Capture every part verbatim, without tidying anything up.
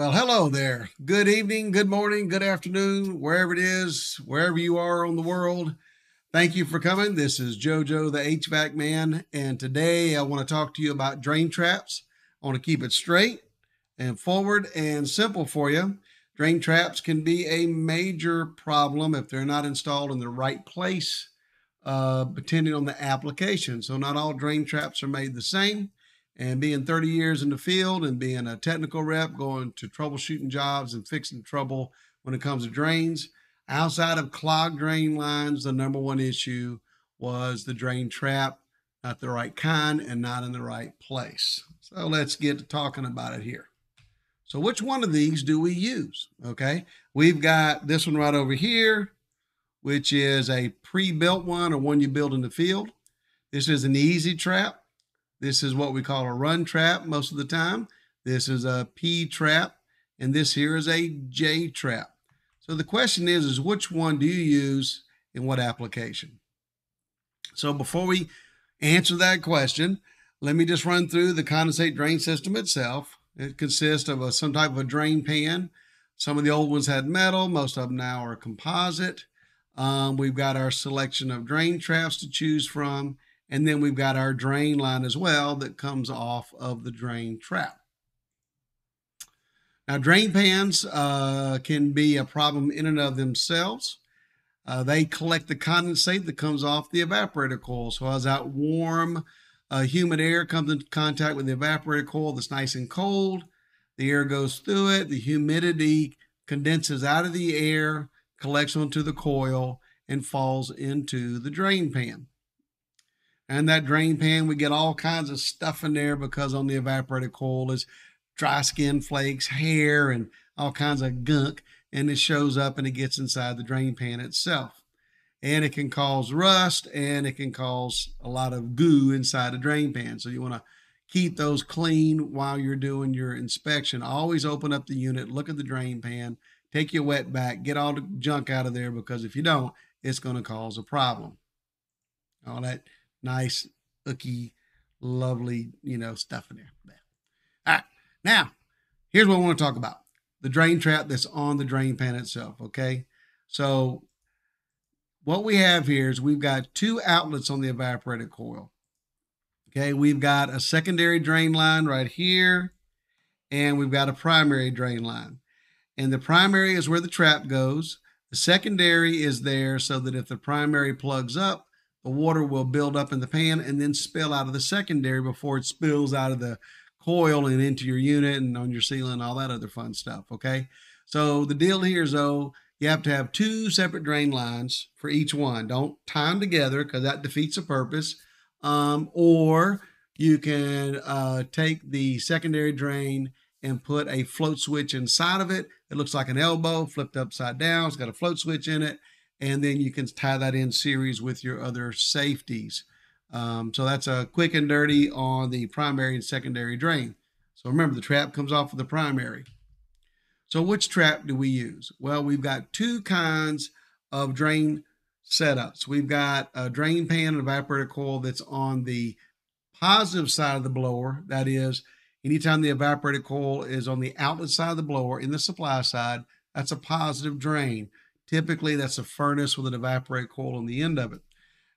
Well, hello there. Good evening, good morning, good afternoon, wherever it is, wherever you are on the world. Thank you for coming. This is Joe Joe the H V A C Man, and today I want to talk to you about drain traps. I want to keep it straight and forward and simple for you. Drain traps can be a major problem if they're not installed in the right place, uh, depending on the application. So not all drain traps are made the same. And being thirty years in the field and being a technical rep, going to troubleshooting jobs and fixing trouble when it comes to drains, outside of clogged drain lines, the number one issue was the drain trap, not the right kind and not in the right place. So let's get to talking about it here. So which one of these do we use? Okay, we've got this one right over here, which is a pre-built one or one you build in the field. This is an easy trap. This is what we call a run trap most of the time. This is a P trap, and this here is a J trap. So the question is, is which one do you use in what application? So before we answer that question, let me just run through the condensate drain system itself. It consists of a, some type of a drain pan. Some of the old ones had metal. Most of them now are composite. Um, we've got our selection of drain traps to choose from. And then we've got our drain line as well that comes off of the drain trap. Now, drain pans uh, can be a problem in and of themselves. Uh, they collect the condensate that comes off the evaporator coil. So as that warm, uh, humid air comes into contact with the evaporator coil that's nice and cold, the air goes through it, the humidity condenses out of the air, collects onto the coil, and falls into the drain pan. And that drain pan, we get all kinds of stuff in there because on the evaporator coil is dry skin flakes, hair, and all kinds of gunk. And it shows up and it gets inside the drain pan itself. And it can cause rust and it can cause a lot of goo inside a drain pan. So you want to keep those clean while you're doing your inspection. Always open up the unit, look at the drain pan, take your wet back, get all the junk out of there, because if you don't, it's going to cause a problem. All that nice, ooky, lovely, you know, stuff in there. All right. Now, here's what I want to talk about. The drain trap that's on the drain pan itself, okay? So what we have here is we've got two outlets on the evaporator coil. Okay, we've got a secondary drain line right here, and we've got a primary drain line. And the primary is where the trap goes. The secondary is there so that if the primary plugs up, the water will build up in the pan and then spill out of the secondary before it spills out of the coil and into your unit and on your ceiling and all that other fun stuff, okay? So the deal here is, though, you have to have two separate drain lines for each one. Don't tie them together because that defeats the purpose. Um, or you can uh, take the secondary drain and put a float switch inside of it. It looks like an elbow flipped upside down. It's got a float switch in it. And then you can tie that in series with your other safeties. Um, so that's a quick and dirty on the primary and secondary drain. So remember, the trap comes off of the primary. So which trap do we use? Well, we've got two kinds of drain setups. We've got a drain pan and evaporator coil that's on the positive side of the blower. That is, anytime the evaporator coil is on the outlet side of the blower in the supply side, that's a positive drain. Typically, that's a furnace with an evaporator coil on the end of it.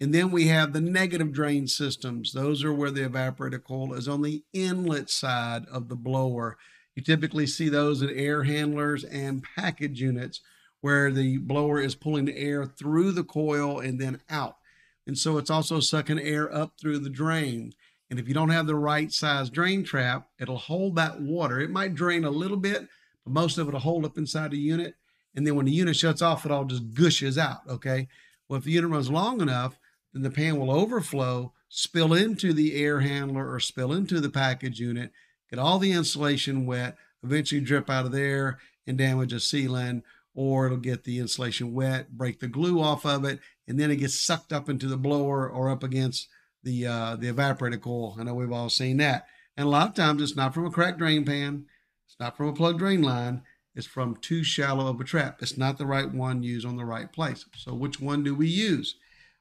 And then we have the negative drain systems. Those are where the evaporator coil is on the inlet side of the blower. You typically see those in air handlers and package units where the blower is pulling the air through the coil and then out. And so it's also sucking air up through the drain. And if you don't have the right size drain trap, it'll hold that water. It might drain a little bit, but most of it will hold up inside the unit. And then when the unit shuts off, it all just gushes out, okay? Well, if the unit runs long enough, then the pan will overflow, spill into the air handler or spill into the package unit, get all the insulation wet, eventually drip out of there and damage a ceiling, or it'll get the insulation wet, break the glue off of it, and then it gets sucked up into the blower or up against the, uh, the evaporator coil. I know we've all seen that. And a lot of times it's not from a cracked drain pan, it's not from a plugged drain line, it's from too shallow of a trap. It's not the right one used on the right place. So which one do we use?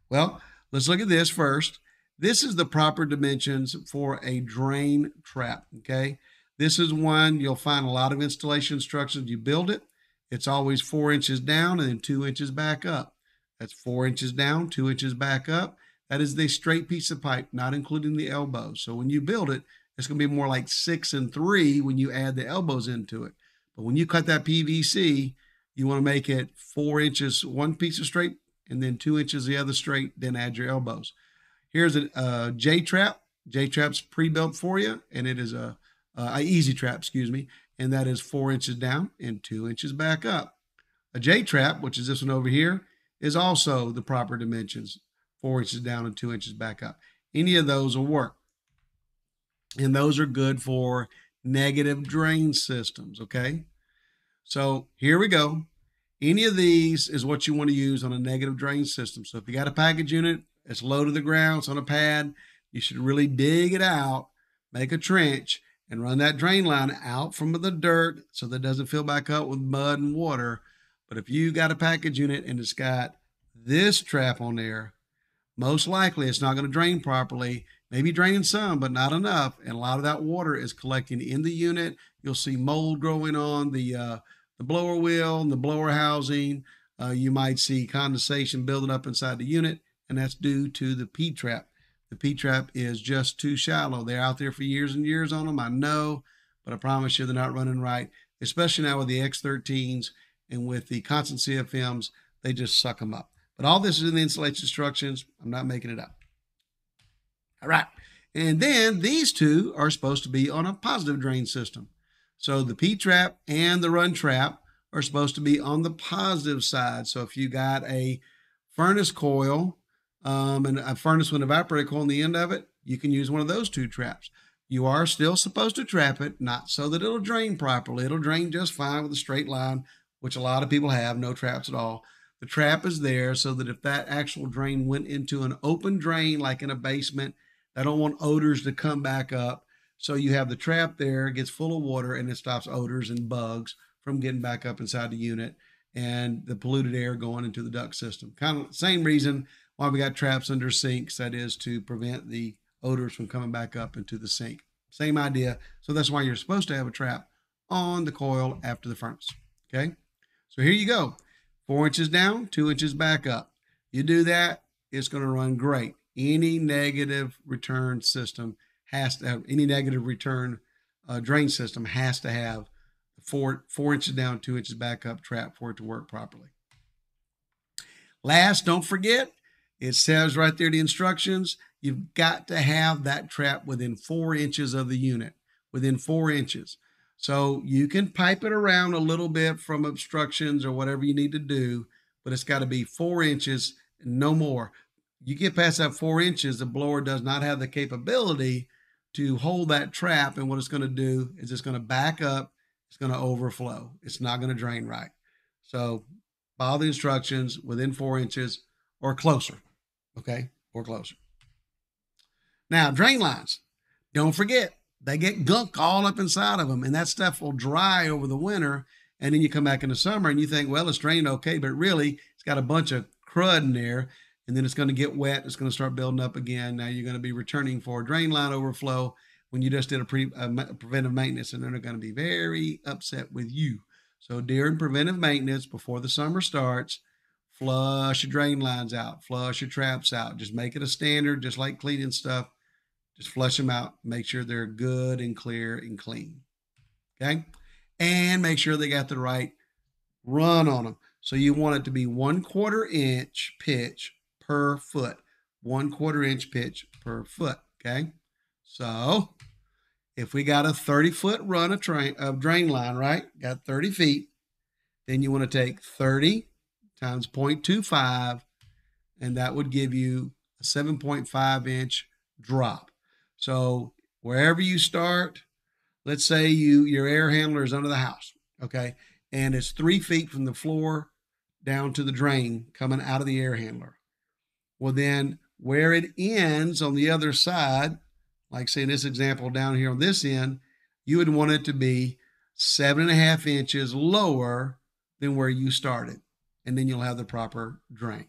Well, let's look at this first. This is the proper dimensions for a drain trap, okay? This is one you'll find a lot of installation instructions. You build it, it's always four inches down and then two inches back up. That's four inches down, two inches back up. That is the straight piece of pipe, not including the elbows. So when you build it, it's going to be more like six and three when you add the elbows into it. But when you cut that P V C, you want to make it four inches, one piece of straight, and then two inches the other straight, then add your elbows. Here's a uh, J-trap. J-trap's pre-built for you, and it is a, a easy trap, excuse me, and that is four inches down and two inches back up. A J-trap, which is this one over here, is also the proper dimensions, four inches down and two inches back up. Any of those will work. And those are good for negative drain systems, okay? So here we go. Any of these is what you want to use on a negative drain system. So if you got a package unit, it's low to the ground, it's on a pad, you should really dig it out, make a trench, and run that drain line out from the dirt so that it doesn't fill back up with mud and water. But if you got a package unit and it's got this trap on there, most likely it's not going to drain properly. Maybe draining some, but not enough. And a lot of that water is collecting in the unit. You'll see mold growing on the, uh, the blower wheel and the blower housing. Uh, you might see condensation building up inside the unit, and that's due to the P-trap. The P-trap is just too shallow. They're out there for years and years on them, I know, but I promise you they're not running right, especially now with the X thirteens and with the constant C F Ms. They just suck them up. But all this is in the installation instructions. I'm not making it up. All right, and then these two are supposed to be on a positive drain system. So the P-trap and the run trap are supposed to be on the positive side. So if you got a furnace coil um, and a furnace with an evaporator coil on the end of it, you can use one of those two traps. You are still supposed to trap it, not so that it'll drain properly. It'll drain just fine with a straight line, which a lot of people have, no traps at all. The trap is there so that if that actual drain went into an open drain, like in a basement, I don't want odors to come back up. So you have the trap there, it gets full of water, and it stops odors and bugs from getting back up inside the unit and the polluted air going into the duct system. Kind of same reason why we got traps under sinks, that is to prevent the odors from coming back up into the sink. Same idea. So that's why you're supposed to have a trap on the coil after the furnace, okay? So here you go. Four inches down, two inches back up. You do that, it's gonna run great. Any negative return system has to have, any negative return uh, drain system has to have four, four inches down, two inches back up trap for it to work properly. Last, don't forget, it says right there the instructions, you've got to have that trap within four inches of the unit, within four inches. So you can pipe it around a little bit from obstructions or whatever you need to do, but it's got to be four inches, no more. You get past that four inches, the blower does not have the capability to hold that trap. And what it's going to do is it's going to back up. It's going to overflow. It's not going to drain right. So follow the instructions within four inches or closer. Okay. Or closer. Now, drain lines. Don't forget, they get gunk all up inside of them. And that stuff will dry over the winter. And then you come back in the summer and you think, well, it's drained okay. But really, it's got a bunch of crud in there. And then it's going to get wet. It's going to start building up again. Now you're going to be returning for a drain line overflow when you just did a, pre, a preventive maintenance, and they're going to be very upset with you. So during preventive maintenance, before the summer starts, flush your drain lines out, flush your traps out. Just make it a standard, just like cleaning stuff. Just flush them out. Make sure they're good and clear and clean. Okay? And make sure they got the right run on them. So you want it to be one quarter inch pitch per foot, one quarter inch pitch per foot, okay? So if we got a thirty foot run of, train, of drain line, right, got thirty feet, then you want to take thirty times zero point two five, and that would give you a seven point five inch drop. So wherever you start, let's say you your air handler is under the house, okay, and it's three feet from the floor down to the drain coming out of the air handler. Well, then where it ends on the other side, like say in this example down here on this end, you would want it to be seven and a half inches lower than where you started. And then you'll have the proper drain.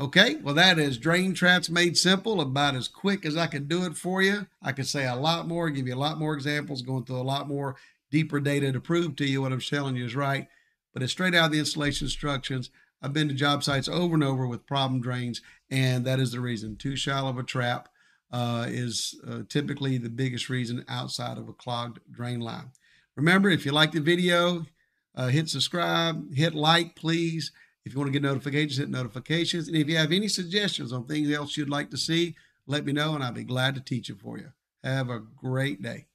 Okay, well, that is Drain Traps Made Simple, about as quick as I can do it for you. I could say a lot more, give you a lot more examples, going through a lot more deeper data to prove to you what I'm telling you is right. But it's straight out of the installation instructions. I've been to job sites over and over with problem drains, and that is the reason. Too shallow of a trap uh, is uh, typically the biggest reason outside of a clogged drain line. Remember, if you like the video, uh, hit subscribe, hit like, please. If you want to get notifications, hit notifications. And if you have any suggestions on things else you'd like to see, let me know, and I'll be glad to teach it for you. Have a great day.